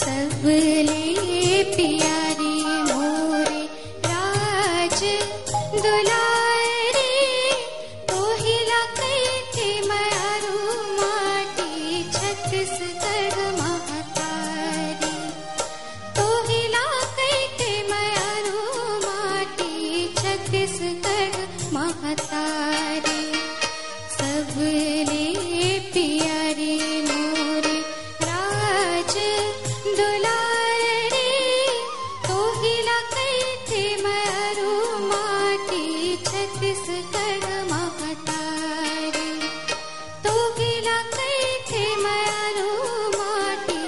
सबले प्यारी मोरे राज दुलारे रे तोहिला कैते मारू माटी छत्तीसगढ़ महतारी तोहिला कैते मारू माटी छत्तीसगढ़ महतारी सबले प्यारी मोरे राज दुलारे तोहिला कैते मारू माटी छत्तीसगढ़ महतारी तोहिला कैते मारू माटी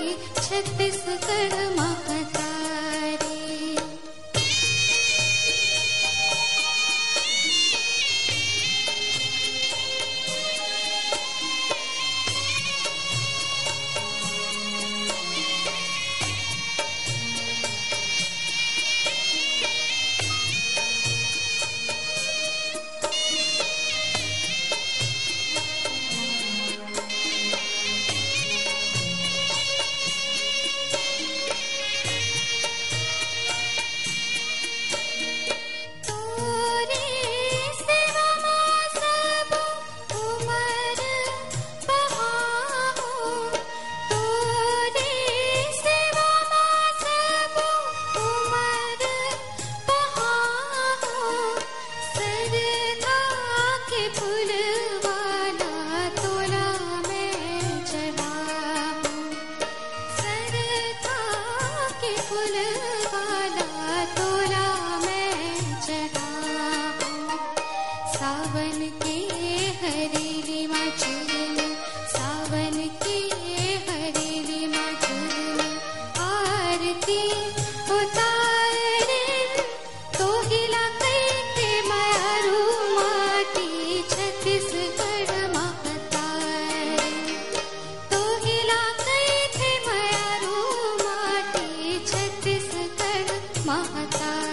छत्तीसगढ़ महतारी। सावन के हरेली माँ झूम सावन के हरेली माँ झूम आरती उतारे तोहिला कैते मारू माटी छत्तीसगढ़ महतारी तोहिला कैते मारू माटी छत्तीसगढ़ महतारी।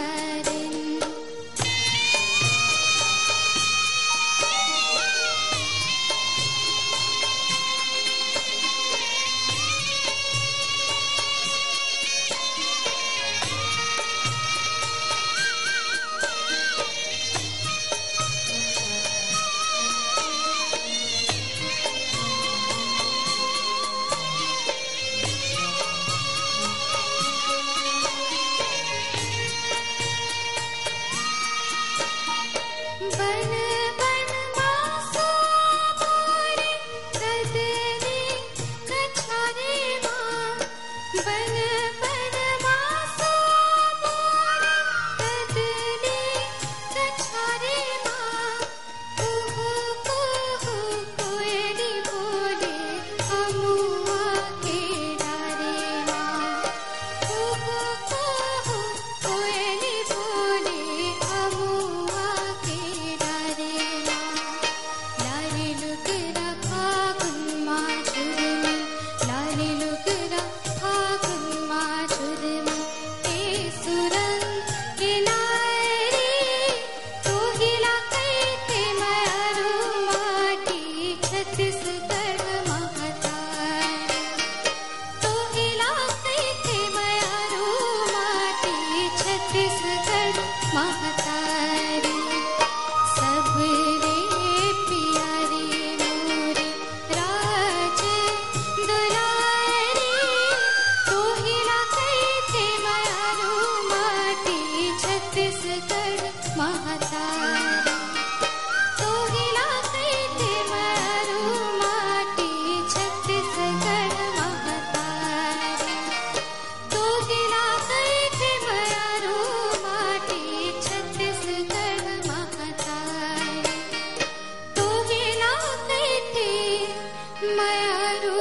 मैं